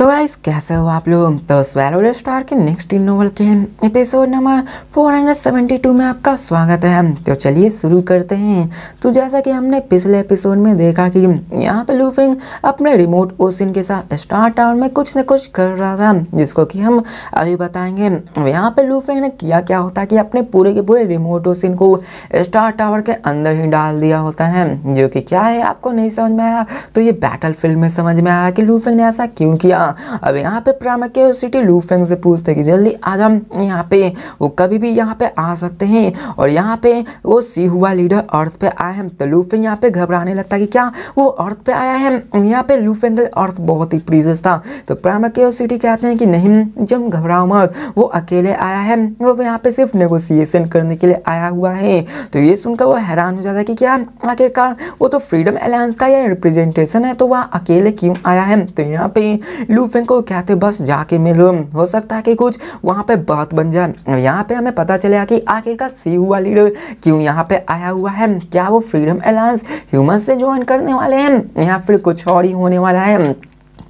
तो गाइस कैसे हो आप लोग। तो स्वैलो स्टार के नेक्स्ट नोवेल के एपिसोड नंबर 472 में आपका स्वागत है। तो चलिए शुरू करते हैं। तो जैसा कि हमने पिछले एपिसोड में देखा कि यहाँ पे लूफिंग अपने रिमोट ओसिन के साथ स्टार टावर में कुछ न कुछ कर रहा था, जिसको कि हम अभी बताएंगे। यहाँ पे लूफिंग ने किया क्या होता है कि अपने पूरे के पूरे रिमोट ओसिन को स्टार टावर के अंदर ही डाल दिया होता है, जो कि क्या है आपको नहीं समझ में आया तो ये बैटल फील्ड में समझ में आया कि लूफिंग ने ऐसा क्यों किया। अब यहाँ पे प्राइम सिटी लूफेंग से पूछते कि जल्दी आ जा यहाँ पे, वो कभी भी यहाँ पे आ सकते हैं। और यहाँ पे वो सिहुआ लीडर अर्थ पे आए हैं। तो लूफेंग यहाँ पे घबराने लगता है कि क्या वो अर्थ पे आया है। यहाँ पे लूफेंग अर्थ बहुत ही प्रीशियस था। तो प्राइम सिटी कहते हैं कि नहीं जम घबराओ मत, वो अकेले आया है, वो यहाँ पे सिर्फ नेगोशिएशन करने के लिए आया हुआ है। तो ये सुनकर वो हैरान हो जाता है कि क्या आखिरकार वो तो फ्रीडम अलायंस का ये रिप्रेजेंटेशन है, तो वह अकेले क्यों आया है। तो यहाँ पे लूफेंग को कहते बस जाके मिलो, हो सकता है कि कुछ वहाँ पे बात बन जाए। यहाँ पे हमें पता चलेगा कि आखिरकार सिहुआ लीडर क्यों यहाँ पे आया हुआ है। क्या वो फ्रीडम अलायंस ह्यूमन से ज्वाइन करने वाले हैं या फिर कुछ और ही होने वाला है।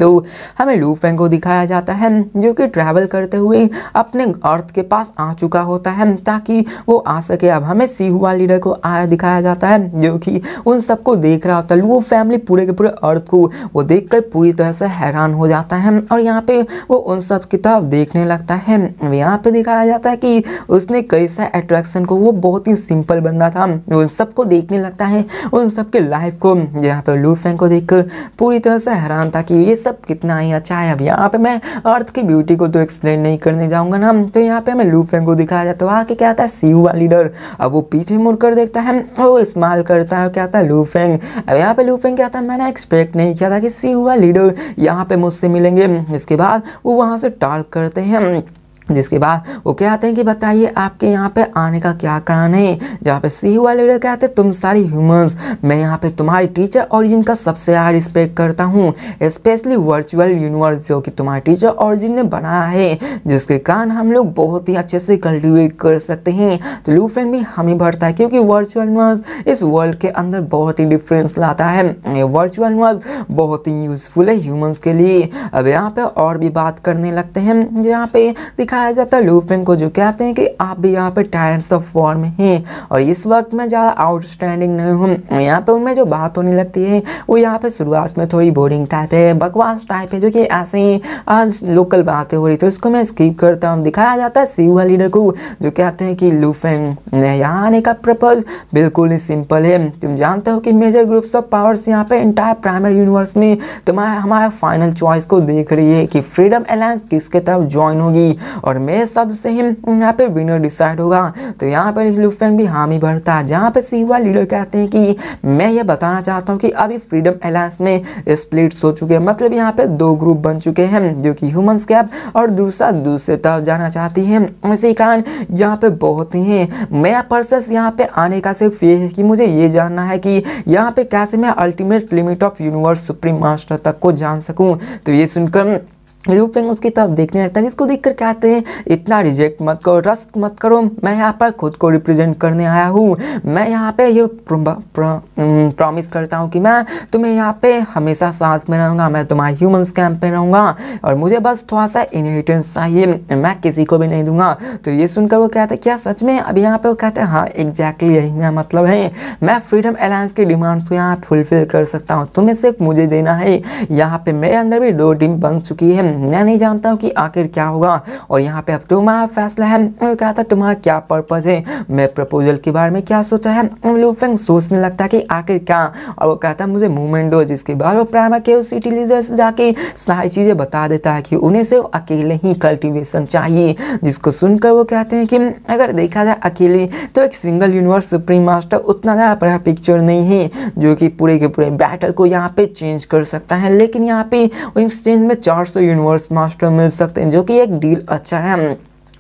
तो हमें लूफेंग को दिखाया जाता है जो कि ट्रैवल करते हुए अपने अर्थ के पास आ चुका होता है ताकि वो आ सके। अब हमें सिहुआ लीडर को आया दिखाया जाता है जो कि उन सबको देख रहा होता है। लू फैमिली पूरे के पूरे अर्थ को वो देखकर पूरी तरह से हैरान हो जाता है और यहाँ पे वो उन सब की तरफ देखने लगता है। यहाँ पे दिखाया जाता है कि उसने कई सारे अट्रैक्शन को, वो बहुत ही सिंपल बंदा था, उन सबको देखने लगता है, उन सबके लाइफ को। यहाँ पर लूफेंग को देखकर पूरी तरह से हैरान था कि ये कितना ही अच्छा है। अब यहाँ पे मैं अर्थ की ब्यूटी को तो एक्सप्लेन नहीं करने जाऊंगा ना। तो यहाँ पे हमें लूफेंग को दिखाया जाता है, आके कहता है सिहुआ लीडर। अब वो पीछे मुड़कर देखता है, वो स्माइल करता है और कहता है लूफेंग। अब यहाँ पे लूफेंग कहता है मैंने एक्सपेक्ट नहीं किया था कि सिहुआ लीडर यहाँ पे मुझसे मिलेंगे। इसके बाद वो वहाँ से टॉक करते हैं, जिसके बाद वो कहते हैं कि बताइए आपके यहाँ पे आने का क्या कारण है। जहाँ पे सिहुआ लीडर कहते हैं तुम सारी ह्यूमंस, मैं यहाँ पे तुम्हारी टीचर ओरिजिन का सबसे ज़्यादा रिस्पेक्ट करता हूँ, स्पेशली वर्चुअल यूनिवर्स जो कि तुम्हारी टीचर ओरिजिन ने बनाया है, जिसके कारण हम लोग बहुत ही अच्छे से कल्टिवेट कर सकते हैं। तो लूफेंग भी हमें भरता है क्योंकि वर्चुअल यूनिवर्स इस वर्ल्ड के अंदर बहुत ही डिफरेंस लाता है। वर्चुअल यूनिवर्स बहुत ही यूजफुल है ह्यूमंस के लिए। अब यहाँ पर और भी बात करने लगते हैं, जहाँ पे दिखा जाता है लूफेंग को, जो कहते हैं कि आप भी यहाँ पे टायर्ड्स ऑफ वॉर में हैं और इस वक्त मैं ज़्यादा आउटस्टैंडिंग नहीं हूँ। यहाँ पे उनमें जो बात होने लगती है वो यहाँ पे शुरुआत में थोड़ी बोरिंग टाइप है, बकवास टाइप है, जो कि ऐसे ही आज लोकल बातें हो रही, तो इसको मैं स्किप करता हूँ। दिखाया जाता है सिहुआ लीडर को, जो कहते हैं कि लूफेंग ने यहाँ आने का पर्पज बिल्कुल ही सिंपल है। तुम जानते हो कि मेजर ग्रुप्स ऑफ पावर्स यहाँ पे इंटायर प्राइमरी यूनिवर्स में तुम्हारा हमारा फाइनल चॉइस को देख रही है कि फ्रीडम अलायंस किसके तरफ ज्वाइन होगी और मेरे सबसे ही यहाँ पे विनर डिसाइड होगा। तो यहाँ पे लूफेंग भी हामी भरता है, जहाँ पे सिहुआ लीडर कहते हैं कि मैं ये बताना चाहता हूँ कि अभी फ्रीडम अलायंस में स्प्लिट्स हो चुके हैं, मतलब यहाँ पे दो ग्रुप बन चुके हैं, जो कि ह्यूमंस कैप और दूसरा दूसरे तरफ जाना चाहती है। इसी कारण यहाँ पे बहुत ही है। मेरा पर्सेस यहाँ पे आने का सिर्फ ये है कि मुझे ये जानना है कि यहाँ पे कैसे मैं ultimate limit of universe supreme master तक को जान सकूँ। तो ये सुनकर लूफेंग उसकी तरफ देखने लगता है, जिसको देखकर कहते हैं इतना रिजेक्ट मत करो, रस्ट मत करो, मैं यहाँ पर खुद को रिप्रेजेंट करने आया हूँ। मैं यहाँ पे ये प्रॉमिस करता हूँ कि मैं तुम्हें यहाँ पे हमेशा साथ में रहूँगा, मैं तुम्हारे ह्यूमंस कैंप में रहूँगा और मुझे बस थोड़ा सा इनहेरिटेंस चाहिए, मैं किसी को भी नहीं दूंगा। तो ये सुनकर वो कहते हैं क्या सच में। अब यहाँ पर वो कहते हैं हाँ एग्जैक्टली यही मेरा मतलब है, मैं फ्रीडम अलायंस की डिमांड्स को यहाँ फुलफिल कर सकता हूँ, तुम्हें सिर्फ मुझे देना है। यहाँ पर मेरे अंदर भी दो टीम बन चुकी है, मैं नहीं जानता हूँ कि आखिर क्या होगा और यहाँ पे अब तुम्हारा फैसला है। वो कहता तुम्हारा क्या पर्पस है, मैं प्रपोजल के बारे में क्या सोचा है। लूफेंग सोचने लगता है कि आखिर क्या, और वो कहता मुझे मूवमेंट दो। जिसके बाद वो प्राइम सिटी लीडर से जाके सारी चीज़ें बता देता है कि उन्हें सिर्फ अकेले ही कल्टिवेशन चाहिए, जिसको सुनकर वो कहते हैं कि अगर देखा जाए अकेले तो एक सिंगल यूनिवर्स सुप्रीम मास्टर उतना ज़्यादा बड़ा पिक्चर नहीं है जो कि पूरे के पूरे बैटल को यहाँ पे चेंज कर सकता है, लेकिन यहाँ पे एक्सचेंज में 400 यूनिवर्स मास्टर मिल सकते हैं, जो कि एक डील अच्छा है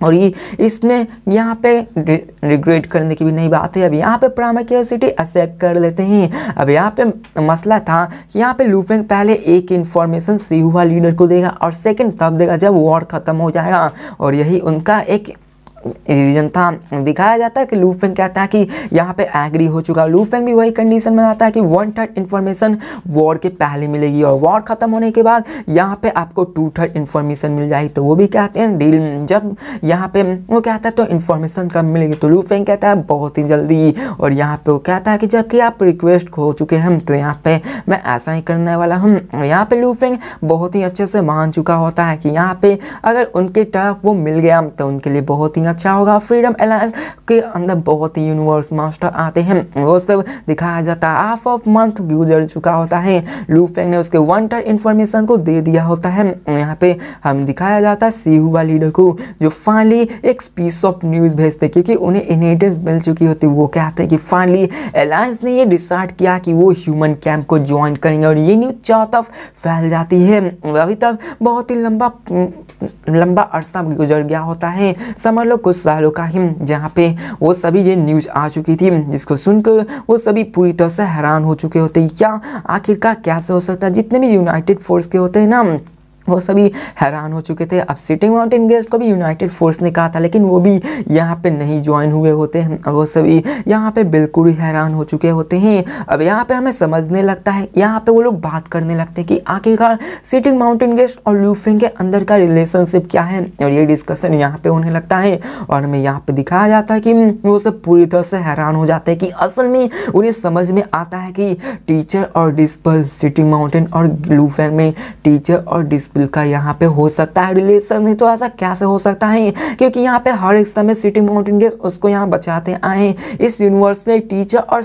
और ये इसमें यहाँ पे रिग्रेट करने की भी नहीं बात है। अब यहाँ पे प्राइम सिटी एक्सेप्ट कर लेते हैं। अब यहाँ पे मसला था कि यहाँ पे लूफेंग पहले एक इन्फॉर्मेशन सिहुआ लीडर को देगा और सेकंड तब देगा जब वॉर ख़त्म हो जाएगा, और यही उनका एक रीजन था। दिखाया जाता है कि लूफेंग कहता है कि यहाँ पे एग्री हो चुका है। लूफेंग भी वही कंडीशन में आता है कि 1/3 इन्फॉर्मेशन वॉर के पहले मिलेगी और वॉर ख़त्म होने के बाद यहाँ पे आपको 2/3 इन्फॉर्मेशन मिल जाएगी। तो वो भी कहते हैं डील, जब यहाँ पे वो कहता है तो इन्फॉर्मेशन कब मिलेगी, तो लूफेंग कहता है बहुत ही जल्दी। और यहाँ पर वो कहता है कि जबकि आप रिक्वेस्ट हो चुके हैं तो यहाँ पर मैं ऐसा ही करने वाला हूँ। यहाँ पर लूफेंग बहुत ही अच्छे से मान चुका होता है कि यहाँ पर अगर उनके तरफ वो मिल गया तो उनके लिए बहुत ही अच्छा होगा। फ्रीडम अलायंस के अंदर बहुत ही यूनिवर्स मास्टर आते हैं, वो सब दिखाया जाता है। हाफ ऑफ मंथ गुजर चुका होता है, लूफेंग ने उसके 1/3 इन्फॉर्मेशन को दे दिया होता है। यहाँ पे हम दिखाया जाता है सिहुआ लीडर को जो फाइनली एक पीस ऑफ न्यूज़ भेजते क्योंकि उन्हें इनहेरिटेंस मिल चुकी होती। वो कहते हैं कि फाइनली अलायंस ने ये डिसाइड किया कि वो ह्यूमन कैंप को ज्वाइन करेंगे और ये न्यूज़ चारों तरफ फैल जाती है। अभी तक बहुत ही लंबा अरसा गुजर गया होता है, समझ लो कुछ सालों का ही, जहाँ पे वो सभी ये न्यूज़ आ चुकी थी जिसको सुनकर वो सभी पूरी तरह से हैरान हो चुके होते हैं। क्या आखिरकार कैसे हो सकता है, जितने भी यूनाइटेड फोर्स के होते हैं ना वो सभी हैरान हो चुके थे। अब सिटिंग माउंटेन गेस्ट को भी यूनाइटेड फोर्स ने कहा था लेकिन वो भी यहाँ पे नहीं ज्वाइन हुए होते हैं। वो सभी यहाँ पे बिल्कुल ही हैरान हो चुके होते हैं। अब यहाँ पे हमें समझने लगता है, यहाँ पे वो लोग बात करने लगते हैं कि आखिरकार सिटिंग माउंटेन गेस्ट और लूफेंग के अंदर का रिलेशनशिप क्या है, और ये डिस्कशन यहाँ पर होने लगता है। और हमें यहाँ पर दिखाया जाता है कि वो सब पूरी तरह से हैरान हो जाते हैं कि असल में उन्हें समझ में आता है कि टीचर और डिस्पल, सिटिंग माउंटेन और लूफेंग में टीचर और डिस्पल का यहाँ पे हो सकता है रिलेशन, नहीं तो ऐसा कैसे हो सकता है क्योंकि यहाँ पे हर एक समय सिटिंग माउंटेन गेस्ट उसको यहाँ बचाते आए। इस यूनिवर्स में टीचर और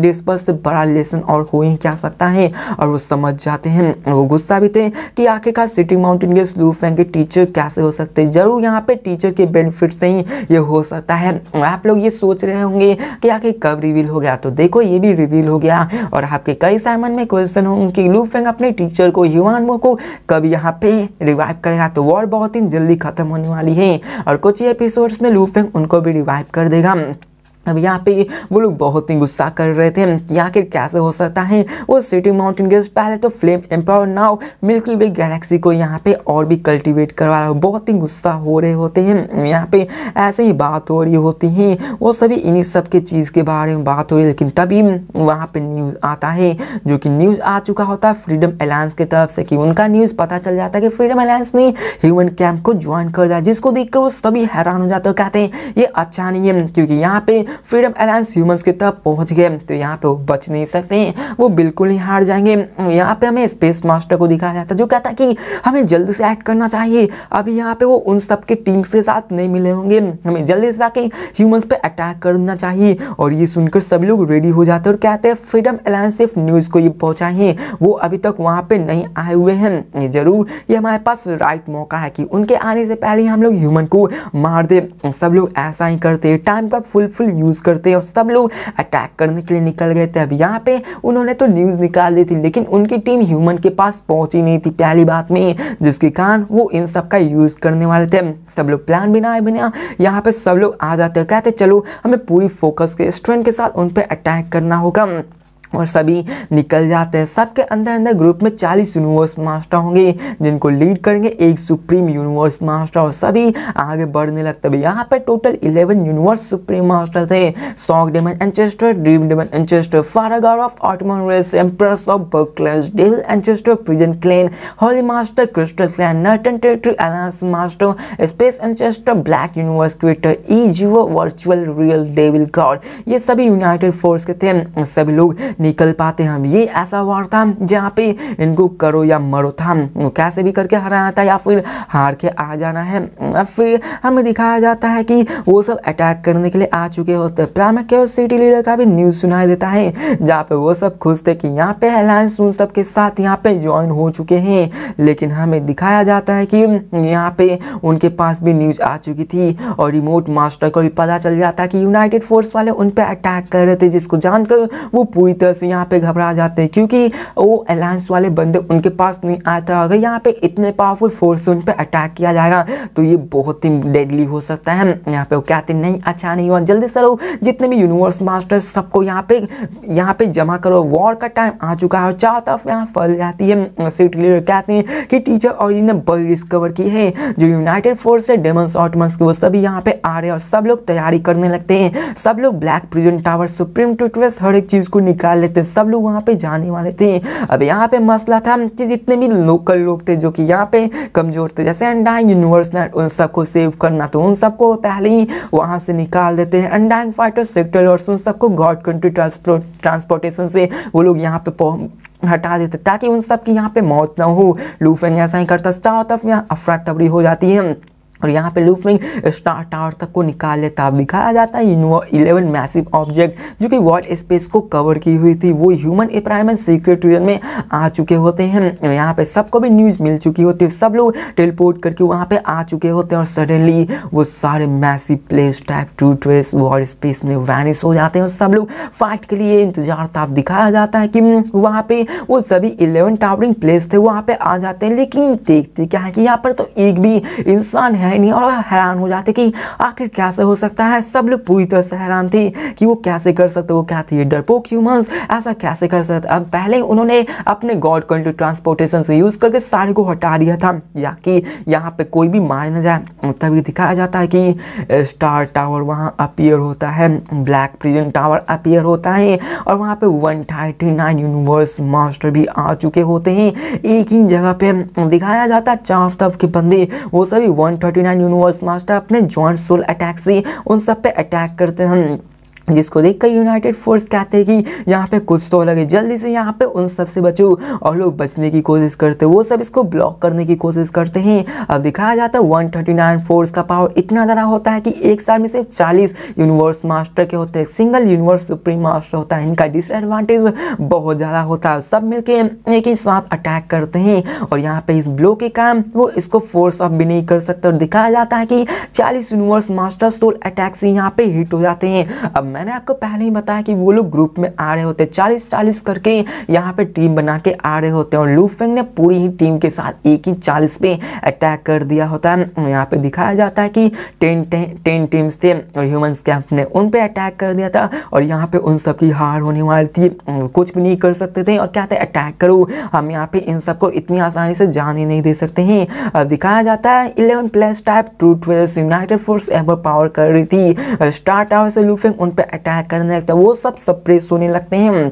डिस्पल से बड़ा रिलेशन और हो ही क्या सकता है। और वो समझ जाते हैं, वो गुस्सा भी थे कि आखिरकार सिटिंग माउंटेन गेस्ट लूफेंग के टीचर कैसे हो सकते हैं, जरूर यहाँ पे टीचर के बेनिफिट से ही ये हो सकता है। आप लोग ये सोच रहे होंगे कि आखिर कब रिवील हो गया, तो देखो ये भी रिवील हो गया। और आपके कई साइमन में क्वेश्चन होंगे कि लूफेंग अपने टीचर को युवानमो को कब यहाँ पे रिवाइव करेगा, तो वॉर बहुत ही जल्दी खत्म होने वाली है और कुछ ही एपिसोड्स में लूफेंग उनको भी रिवाइव कर देगा। अब यहाँ पे वो लोग बहुत ही गुस्सा कर रहे थे कि आखिर कैसे हो सकता है वो सिटिंग माउंटेन गेस्ट पहले तो flame empire now milky way galaxy को यहाँ पे और भी कल्टीवेट करवा रहा, बहुत ही गुस्सा हो रहे होते हैं। यहाँ पे ऐसे ही बात हो रही होती है, वो सभी इन्हीं सब के चीज़ के बारे में बात हो रही है। लेकिन तभी वहाँ पर न्यूज़ आता है जो कि न्यूज़ आ चुका होता है फ्रीडम अलायंस की तरफ से कि उनका न्यूज़ पता चल जाता है कि फ्रीडम अलायंस ने ह्यूमन कैंप को ज्वाइन कर दिया, जिसको देखकर वो सभी हैरान हो जाते हैं। कहते हैं ये अच्छा नहीं है क्योंकि यहाँ पे फ्रीडम अलायंस ह्यूमंस की तरफ पहुंच गए तो यहाँ पे वो बच नहीं सकते, वो बिल्कुल ही हार जाएंगे। यहाँ पे हमें स्पेस मास्टर को दिखाया जाता है जो कहता है कि हमें जल्दी से एक्ट करना चाहिए। अभी यहाँ पे वो उन सब के टीम्स के साथ नहीं मिले होंगे, हमें जल्दी से जाके ह्यूमंस पे अटैक करना चाहिए। और ये सुनकर सभी लोग रेडी हो जाते हैं और कहते हैं फ्रीडम अलायंस सिर्फ न्यूज़ को ये पहुँचाएँ, वो अभी तक वहाँ पर नहीं आए हुए हैं, जरूर ये हमारे पास राइट मौका है कि उनके आने से पहले हम लोग ह्यूमन को मार दें। सब लोग ऐसा ही करते, टाइम का फुल यूज़ करते और सब लोग अटैक करने के लिए निकल गए थे। अब यहाँ पे उन्होंने तो न्यूज़ निकाल दी थी लेकिन उनकी टीम ह्यूमन के पास पहुंची नहीं थी पहली बात में, जिसके कारण वो इन सब का यूज़ करने वाले थे। सब लोग प्लान बनाए बिना यहाँ पे सब लोग आ जाते हैं, कहते चलो हमें पूरी फोकस के स्ट्रेंथ के साथ उन पर अटैक करना होगा और सभी निकल जाते हैं। सबके अंदर अंदर ग्रुप में 40 यूनिवर्स मास्टर होंगे जिनको लीड करेंगे एक सुप्रीम यूनिवर्स मास्टर और सभी आगे बढ़ने लगते हैं। यहाँ पर टोटल 11 यूनिवर्स सुप्रीम मास्टर थे, sock demon ancestor, dream demon ancestor, फारागार of Ottoman race, empress of Berkland, devil ancestor, prison clan, holy master, crystal clan, Norton territory alliance master, space ancestor, black universe creator, ई जीवो, virtual real devil God, ये सभी United force के थे। सभी लोग निकल पाते हैं। ये ऐसा वार था जहाँ पे इनको करो या मरो था, कैसे भी करके हराना था या फिर हार के आ जाना है। फिर हमें दिखाया जाता है कि वो सब अटैक करने के लिए आ चुके होते हैं। प्राइम सिटी लीडर का भी न्यूज़ सुनाई देता है जहाँ पे वो सब खुश थे कि यहाँ पे अलायंस उन सब के साथ यहाँ पे ज्वाइन हो चुके हैं। लेकिन हमें दिखाया जाता है कि यहाँ पे उनके पास भी न्यूज़ आ चुकी थी और रिमोट मास्टर को भी पता चल जाता है कि यूनाइटेड फोर्स वाले उन पर अटैक कर रहे थे, जिसको जानकर वो पूरी तरह वजह से यहाँ पे घबरा जाते हैं, क्योंकि वो अलायंस वाले बंदे उनके पास नहीं आता। अगर यहाँ पे इतने पावरफुल फोर्स उन पर अटैक किया जाएगा तो ये बहुत ही डेडली हो सकता है। यहाँ पे वो कहते नहीं, अच्छा नहीं हुआ, जल्दी से लो जितने भी यूनिवर्स मास्टर सबको यहाँ पे जमा करो, वॉर का टाइम आ चुका है। और चारों तरफ यहाँ फैल जाती है। सिटी लीडर कहते हैं कि टीचर ऑरिजिन ने बड़ी डिस्कवर की है, जो यूनाइटेड फोर्स है डेमंस ऑटमंस के वो सभी यहाँ पे आ रहे हैं और सब लोग तैयारी करने लगते हैं। सब लोग black prison tower supreme tutors हर एक चीज़ को निकाल लेते हैं। सब लोग वहाँ पे जाने वाले थे। अब यहाँ पे मसला था कि जितने भी लोकल लोग थे जो कि यहाँ पे कमज़ोर थे, जैसे अंडाइंग यूनिवर्स ने उन सबको सेव करना, तो उन सबको पहले ही वहाँ से निकाल देते हैं। अंडाइंग फाइटर सेक्टर और उन सबको गॉड कंट्री ट्रांसपोर्टेशन से वो लोग यहाँ पे हटा देते ताकि उन सब की यहाँ पे मौत ना हो। लूफेंग ऐसा ही करता। चारों तरफ यहाँ अफरा तफरी हो जाती है और यहाँ पे लूफिंग स्टार टावर तक को निकाल लेता। अब दिखाया जाता है 11 मैसिव ऑब्जेक्ट जो कि वॉट स्पेस को कवर की हुई थी, वो ह्यूमन एप्राइमन सीक्रेट रीजन में आ चुके होते हैं। यहाँ पे सबको भी न्यूज़ मिल चुकी होती है, सब लोग टेलीपोर्ट करके वहाँ पे आ चुके होते हैं और सडनली वो सारे massive place type to trace what space में वैनिश हो जाते हैं और सब लोग फाइट के लिए इंतजार था। अब दिखाया जाता है कि वहाँ पर वो सभी 11 टावरिंग प्लेस थे वहाँ पर आ जाते हैं, लेकिन देखते क्या है कि यहाँ पर तो एक भी इंसान नहीं और हैरान हो जाते कि आखिर कैसे हो सकता है। सब लोग पूरी तरह से हैरान थे कि वो कैसे कर सकते, वो क्या थे डरपोक ह्यूमंस, ऐसा कैसे कर सकते। अब पहले उन्होंने अपने गॉड कंट्री ट्रांसपोर्टेशन से यूज करके सारे को हटा दिया था ताकि यहाँ पे कोई भी मार न जाए। तभी दिखाया जाता है कि स्टार टावर वहाँ अपीयर होता है, ब्लैक प्रिजन टावर अपीयर होता है और वहाँ पे 139 यूनिवर्स मास्टर भी आ चुके होते हैं एक ही जगह पे। दिखाया जाता है चार तब के बंदे वो सभी 39 यूनिवर्स मास्टर अपने जॉइंट सोल अटैक से उन सब पे अटैक करते हैं, जिसको देखकर यूनाइटेड फोर्स कहते हैं कि यहाँ पे कुछ तो लगे, जल्दी से यहाँ पे उन सब से बचो। और लोग बचने की कोशिश करते हैं, वो सब इसको ब्लॉक करने की कोशिश करते हैं। अब दिखाया जाता है 139 फोर्स का पावर इतना ज़्यादा होता है कि एक साल में सिर्फ 40 यूनिवर्स मास्टर के होते हैं, सिंगल यूनिवर्स सुप्रीम मास्टर होता है। इनका डिसएडवांटेज बहुत ज़्यादा होता है, सब मिलकर एक ही साथ अटैक करते हैं और यहाँ पर इस ब्लो के कारण वो इसको फोर्स अप भी नहीं कर सकते। और दिखाया जाता है कि 40 यूनिवर्स मास्टर सोल अटैक से यहाँ पर हिट हो जाते हैं। अब मैंने आपको पहले ही बताया कि वो लोग ग्रुप में आ रहे होते 40-40 करके यहाँ पे टीम बना के आ रहे होते हैं और लूफेंग ने पूरी ही टीम के साथ एक ही 40 पे अटैक कर दिया होता है। यहाँ पे दिखाया जाता है कि 10 टीम्स थे और ह्यूमंस कैंप ने उन पे अटैक कर दिया था और यहाँ पे उन सब की हार होने वाली थी, कुछ भी नहीं कर सकते थे और कहते अटैक करो, हम यहाँ पे इन सबको इतनी आसानी से जाने नहीं दे सकते हैं। अब दिखाया जाता है 11 plus type two twelves united force ever power कर रही थी। स्टार टावर से लूफेंग उन पे अटैक करने लगता है, वो सब सप्रेस होने लगते हैं,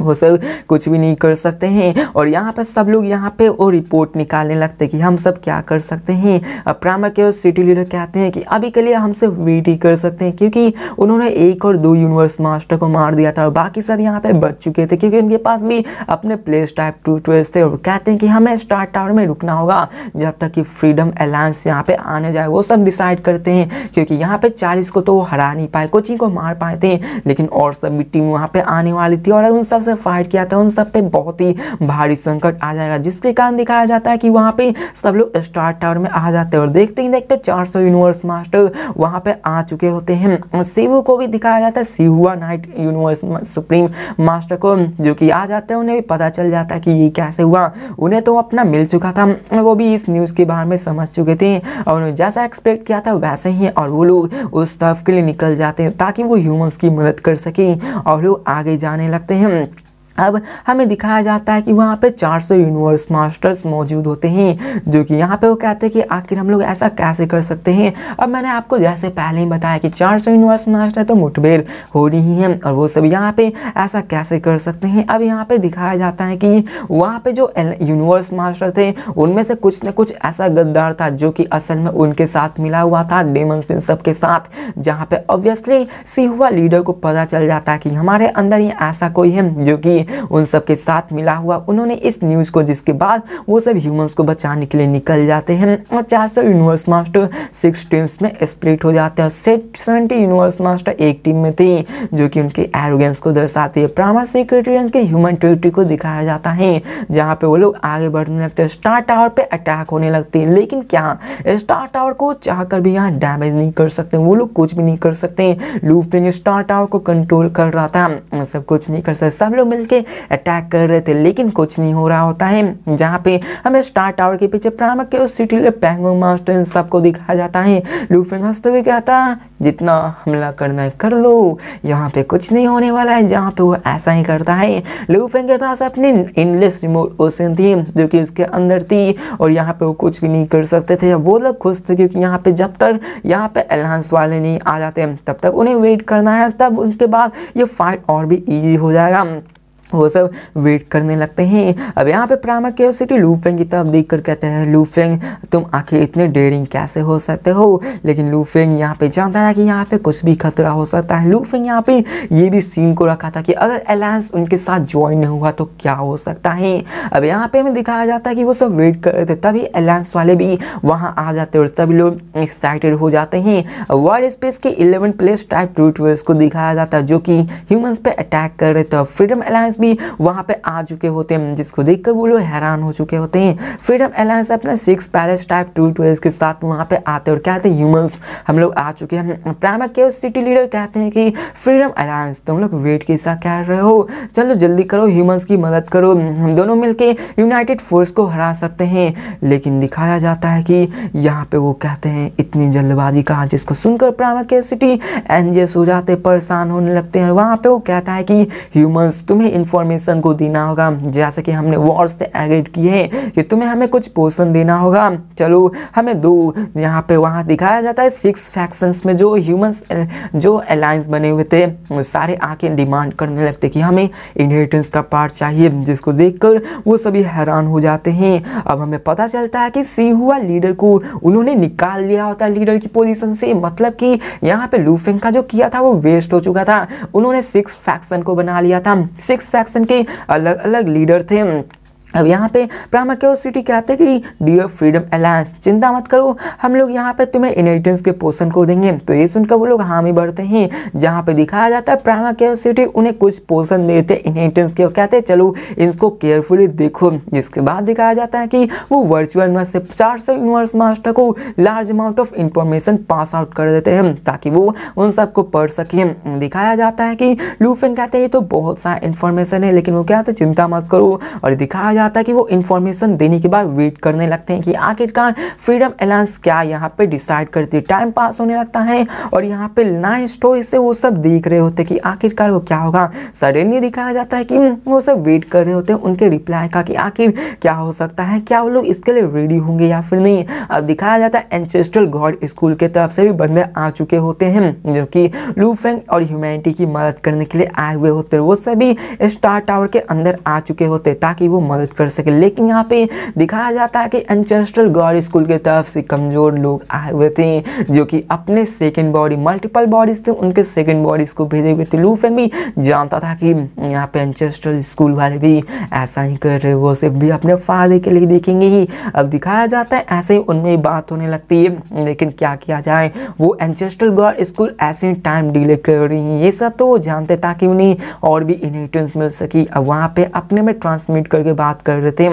वो सब कुछ भी नहीं कर सकते हैं। और यहाँ पर सब लोग यहाँ पे वो रिपोर्ट निकालने लगते कि हम सब क्या कर सकते हैं। अब प्राइमर के और सिटी लीडर कहते हैं कि अभी के लिए हम सिर्फ वेट ही कर सकते हैं, क्योंकि उन्होंने 1 और 2 यूनिवर्स मास्टर को मार दिया था और बाकी सब यहाँ पे बच चुके थे क्योंकि उनके पास भी अपने प्लेस टाइप टू ट्वेस थे। और कहते हैं कि हमें स्टार टावर में रुकना होगा जब तक कि फ्रीडम अलायंस यहाँ पर आने जाए, वो सब डिसाइड करते हैं क्योंकि यहाँ पर 40 को तो वो हरा नहीं पाए, कुछ ही को मार पाए थे, लेकिन और सभी टीम वहाँ पर आने वाली थी और उन सब फाइट किया था उन सब पे बहुत ही भारी संकट आ जाएगा। जिसके कारण दिखाया जाता है कि वहां पे सब लोग स्टार टावर में आ जाते हैं और देखते ही देखते 400 यूनिवर्स मास्टर वहां पे आ चुके होते हैं। सिहू को भी दिखाया जाता है, सिहुआ नाइट यूनिवर्स सुप्रीम मास्टर को जो कि आ जाते हैं, उन्हें भी पता चल जाता है कि ये कैसे हुआ। उन्हें तो अपना मिल चुका था, वो भी इस न्यूज़ के बारे में समझ चुके थे और उन्होंने जैसा एक्सपेक्ट किया था वैसे ही, और वो लोग उस तरफ के लिए निकल जाते हैं ताकि वो ह्यूमंस की मदद कर सकें और लोग आगे जाने लगते हैं। अब हमें दिखाया जाता है कि वहाँ पे 400 यूनिवर्स मास्टर्स मौजूद होते हैं जो कि यहाँ पे वो कहते हैं कि आखिर हम लोग ऐसा कैसे कर सकते हैं। अब मैंने आपको जैसे पहले ही बताया कि 400 यूनिवर्स मास्टर तो मुठभेड़ होनी ही है और वो सब यहाँ पे ऐसा कैसे कर सकते हैं। अब यहाँ पे दिखाया जाता है कि वहाँ पे जो यूनिवर्स मास्टर थे उनमें से कुछ न कुछ ऐसा गद्दार था जो कि असल में उनके साथ मिला हुआ था डेमन्स इन सब के साथ, जहाँ पे ऑब्वियसली सिहुआ लीडर को पता चल जाता है कि हमारे अंदर ही ऐसा कोई है जो कि हैं उन सब के साथ मिला हुआ। उन्होंने इस न्यूज़ को, जिसके बाद वो सब ह्यूमंस को बचाने के लिए निकल जाते हैं और 400 यूनिवर्स मास्टर 6 टीम्स में स्प्लिट हो जाते हैं। 70 यूनिवर्स मास्टर एक टीम में थे, जो कि उनके एरोगेंस को दर्शाती है। प्राइमर सेक्रेटरी के ह्यूमन टेरिटरी को दिखाया जाता है, जहाँ पे वो लोग आगे बढ़ने लगते हैं। स्टार टावर पे अटैक होने लगते हैं, लेकिन क्या स्टार टावर को चाहकर भी यहाँ डैमेज नहीं कर सकते, वो लोग कुछ भी नहीं कर सकते। लूफिंग स्टार टावर को कंट्रोल कर रहा था, सब कुछ नहीं कर सकते, सब लोग मिलके अटैक कर रहे थे लेकिन कुछ नहीं हो रहा होता है। जहाँ पे हमें स्टार टावर के पीछे प्राइमर के उस सिटी ले पैंगो मास्टर इन सबको दिखाया जाता है। लूफिंग हंसते हुए कहता, जितना हमला करना है कर लो, यहाँ पे कुछ नहीं होने वाला है। जहाँ पे वो ऐसा ही करता है। लूफिंग के पास अपनी इनलेस रिमोट ओसिन थी, जो कि उसके अंदर थी, और यहाँ पे वो कुछ भी नहीं कर सकते थे। वो लोग खुश थे क्योंकि यहाँ पे जब तक यहाँ पे अलायंस वाले नहीं आ जाते तब तक उन्हें वेट करना है, तब उसके बाद ये फाइट और भी इजी हो जाएगा। वो सब वेट करने लगते हैं। अब यहाँ पे प्राइमर क्यूरियोसिटी लूफेंग की तरफ देख कर कहते हैं, लूफेंग तुम आखिर इतने डेयरिंग कैसे हो सकते हो। लेकिन लूफेंग यहाँ पे जानता था कि यहाँ पे कुछ भी खतरा हो सकता है। लूफेंग यहाँ पे ये भी सीन को रखा था कि अगर अलायंस उनके साथ ज्वाइन नहीं हुआ तो क्या हो सकता है। अब यहाँ पे हमें दिखाया जाता है कि वो सब वेट कर रहे थे, तभी अलायंस वाले भी वहाँ आ जाते और सभी लोग एक्साइटेड हो जाते हैं। वर्ल्ड स्पेस के 11 प्लेस टाइप ट्रूटर्स को दिखाया जाता है, जो कि ह्यूमंस पे अटैक कर रहे थे। फ्रीडम अलायंस भी वहां पे आ चुके होते हैं, जिसको देखकर वो लोग हैरान हो चुके होते हैं। फ्रीडम अलायंस अपने 6 पैलेस टाइप ट्रूटर्स के साथ वहां पे आते और कहते हैं, ह्यूमंस हम लोग आ चुके हैं। प्राइमर के सिटी लीडर कहते हैं कि फ्रीडम अलायंस तुम लोग वेट कैसा कर रहे हो, चलो जल्दी करो, ह्यूमंस की मदद करो, हम दोनों मिलके यूनाइटेड फोर्स को हरा सकते हैं। लेकिन दिखाया जाता है कि यहाँ पे वो कहते हैं इतनी जल्दबाजी कहाँ, जिसको सुनकर प्राइमर के सिटी एंजियस हो जाते, परेशान होने लगते हैं। वहाँ पे वो कहता है कि ह्यूमंस तुम्हें इंफॉर्मेशन को देना होगा, जैसे कि हमने वॉर से एग्रीड किए हैं कि तुम्हें हमें कुछ पोर्शन देना होगा, चलो हमें दो। यहाँ पे वहाँ दिखाया जाता है 6 फैक्शंस में जो ह्यूमंस जो अलायंस बने हुए थे, वो सारे आके डिमांड करने लगते कि हमें इनहेरिटेंस का पार्ट चाहिए, जिसको देखकर वो सभी हैरान हो जाते हैं। अब हमें पता चलता है कि सिहुआ लीडर को उन्होंने निकाल लिया होता है लीडर की पोजीशन से, मतलब कि यहाँ पे लूफिंग का जो किया था वो वेस्ट हो चुका था। उन्होंने 6 फैक्शन को बना लिया था, 6 फैक्शन के अलग अलग लीडर थे। अब यहाँ पे प्राइमर क्यूरियोसिटी कहते हैं कि डियर फ्रीडम अलायंस चिंता मत करो, हम लोग यहाँ पे तुम्हें इनहेरिटेंस के पोर्शन को देंगे। तो ये सुनकर वो लोग हामी भरते हैं। जहाँ पे दिखाया जाता है प्राइमर क्यूरियोसिटी उन्हें कुछ पोर्शन देते इनहेरिटेंस के और कहते हैं चलो इसको केयरफुली देखो। जिसके बाद दिखाया जाता है कि वो वर्चुअल यूनिवर्स से 400 यूनिवर्स मास्टर को large amount of information pass out कर देते हैं ताकि वो उन सबको पढ़ सकें। दिखाया जाता है कि लूफिंग कहते हैं ये तो बहुत सारा इन्फॉर्मेशन है, लेकिन वो कहते हैं चिंता मत करो। और दिखाया जाता है कि वो इंफॉर्मेशन देने के बाद वेट करने लगते हैं कि आखिरकार फ्रीडम अलायंस क्या यहाँ पे डिसाइड करती है। टाइम पास होने लगता है और यहाँ पे 9 स्टोरी से वो सब देख रहे होते हैं कि आखिरकार वो क्या होगा। सडनली दिखाया जाता है कि वो सब वेट कर रहे होते हैं उनके रिप्लाई का कि आखिर क्या हो सकता है, क्या वो लोग इसके लिए रेडी होंगे या फिर नहीं। अब दिखाया जाता है एंसेस्ट्रल गॉड स्कूल के तरफ से भी बंदे आ चुके होते हैं, जो कि लूफेंग और ह्यूमैनिटी की मदद करने के लिए आए हुए होते हैं। वो सभी स्टार टावर के अंदर आ चुके होते ताकि वो मदद कर सके। लेकिन यहाँ पे दिखाया जाता है कि एंसेस्ट्रल गॉड स्कूल के तरफ से कमजोर लोग आए हुए थे, जो कि अपने सेकंड बॉडी मल्टीपल बॉडीज थे, उनके सेकंड बॉडीज को भेजे हुए थे। लूफेंग भी जानता था कि यहाँ पे एंसेस्ट्रल स्कूल वाले भी ऐसा ही कर रहे, वो सिर्फ भी अपने फायदे के लिए देखेंगे ही। अब दिखाया जाता है ऐसे ही उनमें बात होने लगती है, लेकिन क्या किया जाए, वो एंसेस्ट्रल गॉड स्कूल ऐसे टाइम डिले कर रही है ये सब तो वो जानते ताकि उन्हें और भी इनहेरिटेंस मिल सकी। अब वहाँ पे अपने में ट्रांसमिट करके बात कर रहे थे।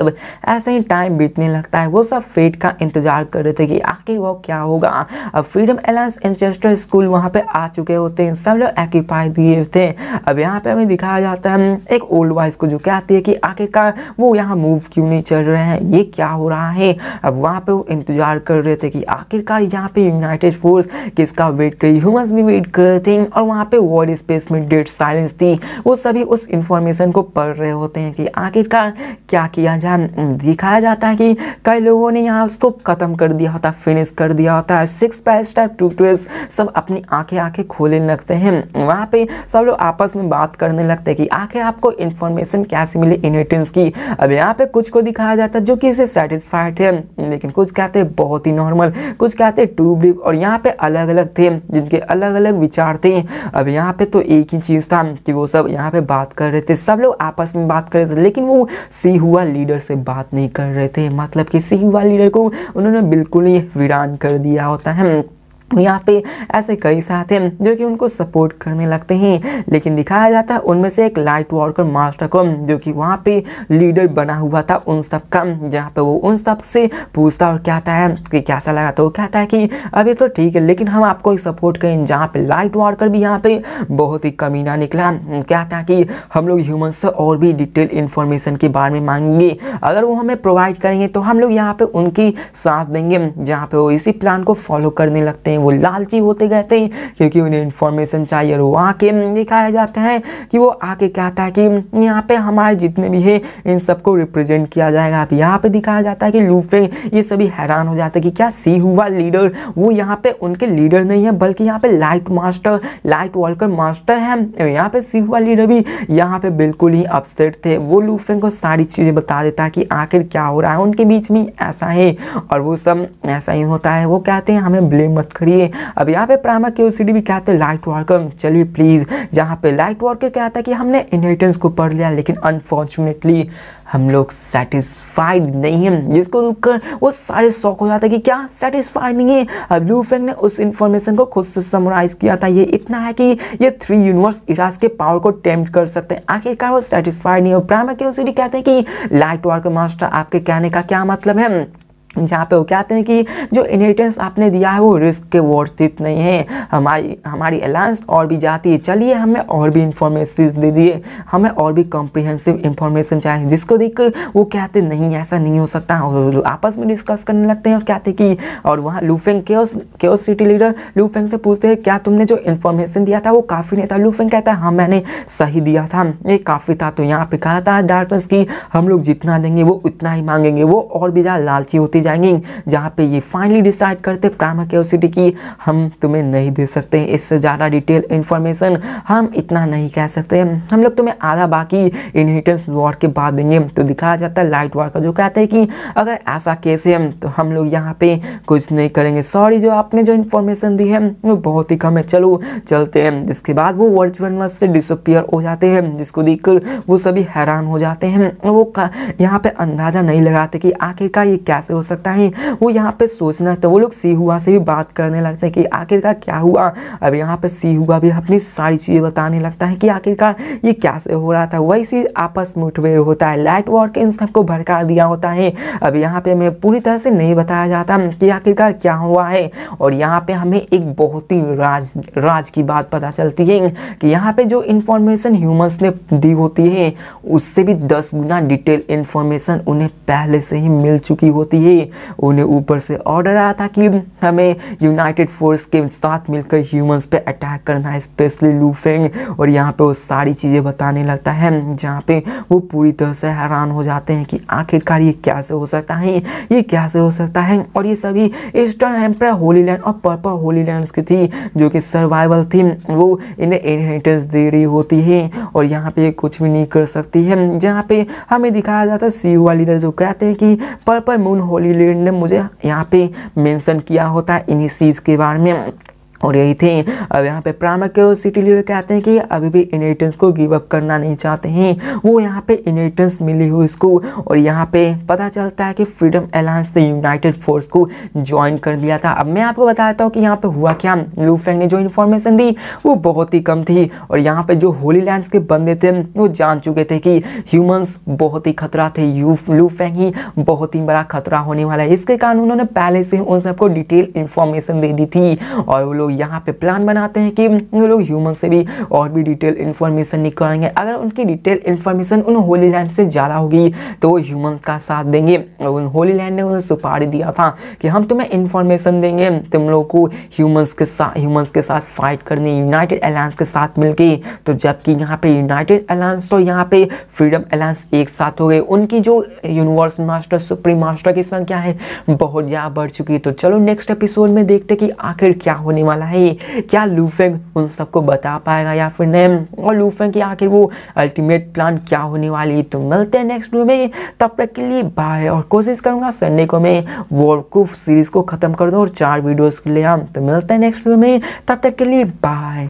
अब ऐसे ही टाइम बीतने लगता है, वो सब फेट का इंतजार कर रहे थे कि आखिर वो क्या होगा। अब फ्रीडम अलायंस एंसेस्टर स्कूल वहाँ पे आ चुके होते हैं, सब लोग एक्यूपाई दिए थे। अब यहाँ पे हमें दिखाया जाता है एक ओल्ड वाइस को, जो कहती है कि आखिरकार वो यहाँ मूव क्यों नहीं चल रहे हैं, ये क्या हो रहा है। अब वहाँ पर वो इंतजार कर रहे थे कि आखिरकार यहाँ पर यूनाइटेड फोर्स किसका वेट करी, ह्यूमंस भी वेट कर रहे थे। और वहाँ पर वॉर स्पेस में डेड साइलेंस थी, वो सभी उस इंफॉर्मेशन को पढ़ रहे होते हैं कि आखिरकार क्या किया जहाँ दिखाया जाता है कि कई लोगों ने यहाँ उसको ख़त्म कर दिया होता है, फिनिश कर दिया होता है। 6 पैस टाइप 2 ट्वेस सब अपनी आंखें खोलने लगते हैं। वहाँ पे सब लोग आपस में बात करने लगते हैं कि आखिर आपको इन्फॉर्मेशन कैसे मिली इनहेरिटेंस की। अब यहाँ पे कुछ को दिखाया जाता है जो कि इसे सेटिस्फाइड है, लेकिन कुछ कहते हैं बहुत ही नॉर्मल, कुछ कहते हैं टू ब्रीफ, और यहाँ पे अलग अलग थे जिनके अलग अलग विचार थे। अब यहाँ पे तो एक ही चीज़ था कि वो सब यहाँ पे बात कर रहे थे, सब लोग आपस में बात कर रहे थे, लेकिन वो सिहुआन लीडर से बात नहीं कर रहे थे। मतलब कि सिहुआन लीडर को उन्होंने बिल्कुल ही वीरान कर दिया होता है। यहाँ पे ऐसे कई साथ हैं जो कि उनको सपोर्ट करने लगते हैं, लेकिन दिखाया जाता है उनमें से एक लाइट वर्कर मास्टर को जो कि वहाँ पे लीडर बना हुआ था उन सब का, जहाँ पे वो उन सब से पूछता और कहता है कि कैसा लगा। तो वो कहता है कि अभी तो ठीक है, लेकिन हम आपको सपोर्ट करें। जहाँ पे लाइट वर्कर भी यहाँ पे बहुत ही कमीना निकला, कहता है कि हम लोग ह्यूमन से और भी डिटेल इन्फॉर्मेशन के बारे में मांगेंगे, अगर वो हमें प्रोवाइड करेंगे तो हम लोग यहाँ पर उनकी साथ देंगे। जहाँ पर वो इसी प्लान को फॉलो करने लगते हैं। वो लालची होते गए थे क्योंकि उन्हें इन्फॉर्मेशन चाहिए। और वो आके दिखाया जाता है कि वो आके कहता है कि यहाँ पे हमारे जितने भी हैं इन सबको रिप्रेजेंट किया जाएगा। अब यहाँ पे दिखाया जाता है कि लूफेंग ये सभी हैरान हो जाते हैं कि क्या सिहुआन लीडर वो यहाँ पे उनके लीडर नहीं है, बल्कि यहाँ पे लाइट वर्कर मास्टर है। यहाँ पे सिहुआन लीडर भी यहाँ पे बिल्कुल ही अपसेट थे। वो लूफेंग को सारी चीज़ें बता देता है कि आखिर क्या हो रहा है उनके बीच में, ऐसा है और वो सब ऐसा ही होता है। वो कहते हैं हमें ब्लेम मत करिए। अब यहाँ पे प्राइमर क्यूरियोसिटी भी कहते हैं लाइट वर्कर चलिए प्लीज, जहाँ पे लाइट वर्कर कहता है कि हमने इनहेरिटेंस को पढ़ लिया, लेकिन अनफॉर्चुनेटली हम लोग सेटिस्फाइड नहीं हैं। जिसको देखकर वो सारे शॉक हो जाता है कि क्या सेटिस्फाइड नहीं है। अब लूफेंग ने उस इन्फॉर्मेशन को खुद से समराइज किया था, ये इतना है कि ये 3 यूनिवर्स इरास के पावर को टेम्प्ट कर सकते हैं। आखिरकार वो सेटिस्फाइड नहीं है। प्राइमर क्यूरियोसिटी कहते हैं कि लाइट वर्कर मास्टर आपके कहने का क्या मतलब है, जहाँ पे वो कहते हैं कि जो इनहेरिटेंस आपने दिया है वो रिस्क के वर्थित नहीं है। हमारी अलायंस और भी जाती है, चलिए हमें और भी इंफॉर्मेशन दे दिए, हमें और भी कॉम्प्रिहेंसिव इंफॉर्मेशन चाहिए। जिसको देखकर वो कहते नहीं ऐसा नहीं हो सकता, और आपस में डिस्कस करने लगते हैं और कहते हैं कि, और वहाँ लूफेंग केओस सिटी लीडर लूफेंग से पूछते हैं क्या तुमने जो इन्फॉर्मेशन दिया था वो काफ़ी नहीं था। लूफेंग कहता है हाँ मैंने सही दिया था, ये काफ़ी था। तो यहाँ पर कहा था डार्कनेस की हम लोग जितना देंगे वो उतना ही मांगेंगे, वो और भी ज़्यादा लालची होती जाएंगे। जहां पे ये फाइनली डिसाइड करते प्राइमर क्यूरियोसिटी की हम तुम्हें नहीं दे सकते इससे ज़्यादा डिटेल इन्फॉर्मेशन, हम इतना नहीं कह सकते, हम लोग तुम्हें आधा बाकी इनहेरिटेंस वॉर के बाद देंगे। तो दिखाया जाता है लाइट वॉर का जो कहते हैं कि अगर ऐसा केस है तो हम लोग यहाँ पे कुछ नहीं करेंगे, सॉरी जो आपने जो इन्फॉर्मेशन दी है वो बहुत ही कम है, चलो चलते हैं। जिसके बाद वो वर्चुअल यूनिवर्स से डिसअपियर हो जाते हैं, जिसको देखकर वो सभी हैरान हो जाते हैं। वो यहाँ पे अंदाज़ा नहीं लगाते कि आखिरकार ये कैसे हो सकता है। वो यहाँ पे सोचना, तो वो लोग सिहुआन से भी बात करने लगते हैं कि आखिरकार क्या हुआ। अब यहाँ पे सिहुआन भी अपनी सारी चीज़ें बताने लगता है कि आखिरकार ये कैसे हो रहा था। वही चीज़ आपस में मुठभेड़ होता है, लाइट वर्कर इन सबको भड़का दिया होता है। अब यहाँ पे हमें पूरी तरह से नहीं बताया जाता कि आखिरकार क्या हुआ है, और यहाँ पर हमें एक बहुत ही राज की बात पता चलती है कि यहाँ पर जो इन्फॉर्मेशन ह्यूमंस ने दी होती है उससे भी 10 गुना डिटेल इन्फॉर्मेशन उन्हें पहले से ही मिल चुकी होती है। उन्हें ऊपर से ऑर्डर आया था कि हमें यूनाइटेड फोर्स के साथ मिलकर ह्यूमंस पे अटैक करना है, स्पेशली लूफेंग। और यहाँ पे वो सारी चीज़ें बताने लगता है, जहाँ पे वो पूरी तरह से हैरान हो जाते हैं कि आखिरकार ये कैसे हो सकता है, ये कैसे हो सकता है। और ये सभी ईस्टर्न एम्पर होली लैंड और पर्पल होली लैंड की थी जो कि सर्वाइवल थी, वो इन्हें इनहेरिटेंस दे रही होती है और यहाँ पर कुछ भी नहीं कर सकती है। जहाँ पर हमें दिखाया जाता है सिहुआन लीडर जो कहते हैं कि पर्पल मून होली लीड ने मुझे यहाँ पे मेंशन किया होता है इन्हीं चीज़ के बारे में, और यही थे। अब यहाँ पे प्राइमर क्यूरियोसिटी लीडर कहते हैं कि अभी भी इनहेरिटेंस को गिव अप करना नहीं चाहते हैं, वो यहाँ पे इनहेरिटेंस मिली हुई इसको। और यहाँ पे पता चलता है कि फ्रीडम अलायंस ने यूनाइटेड फोर्स को ज्वाइन कर दिया था। अब मैं आपको बताता हूँ कि यहाँ पे हुआ क्या। लूफेंग ने जो इन्फॉर्मेशन दी वो बहुत ही कम थी, और यहाँ पर जो होली लैंड्स के बंदे थे वो जान चुके थे कि ह्यूमंस बहुत ही खतरा थे, लूफेंग ही बहुत ही बड़ा खतरा होने वाला है। इसके कारण उन्होंने पहले से उन सबको डिटेल इन्फॉर्मेशन दे दी थी, और वो लोग यहाँ पे प्लान बनाते हैं कि वो लोग ह्यूमन से भी और भी डिटेल इन्फॉर्मेशन निकालेंगे। अगर उनकी डिटेल इन्फॉर्मेशन उन होली लैंड से ज़्यादा होगी तो वो ह्यूमंस का साथ देंगे। उन होली लैंड ने उन्हें सुपारी दिया था कि हम तुम्हें इन्फॉर्मेशन देंगे, तुम लोग को ह्यूमंस के साथ फाइट करनी यूनाइटेड अलायंस के साथ मिलके। तो जबकि यहाँ पे यूनाइटेड अलायंस तो यहाँ पे फ्रीडम अलायंस एक साथ हो गए। उनकी जो यूनिवर्स मास्टर सुप्रीम मास्टर की संख्या है बहुत ज़्यादा बढ़ चुकी है। तो चलो नेक्स्ट एपिसोड में देखते कि आखिर क्या होने वाला है, क्या लूफेंग उन सबको बता पाएगा या फिर नहीं, और लूफेंग की आखिर वो अल्टीमेट प्लान क्या होने वाली है। तो मिलते हैं नेक्स्ट वीडियो में, तब तक के लिए बाय। और कोशिश करूँगा संडे को मैं वॉरक्राफ्ट सीरीज़ को ख़त्म कर दूँ और 4 वीडियोज़ के लिए। हम तो मिलते हैं नेक्स्ट वीडियो में, तब तक के लिए बाय।